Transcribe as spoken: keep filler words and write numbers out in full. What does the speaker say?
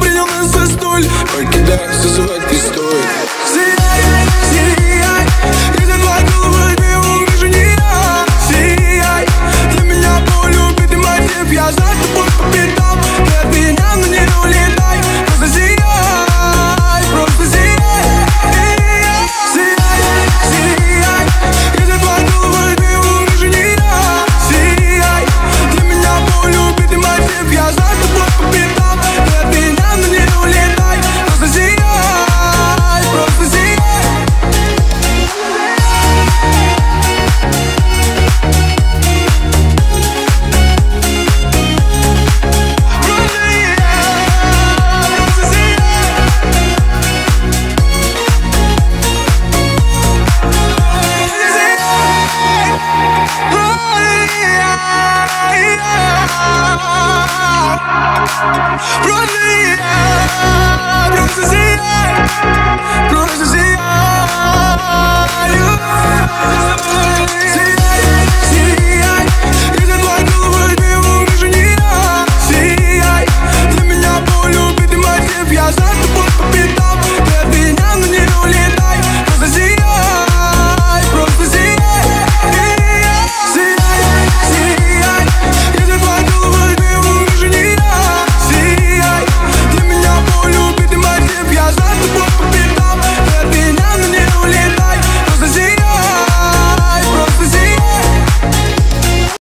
принял нас за столь. Покидать, созывать не стоит.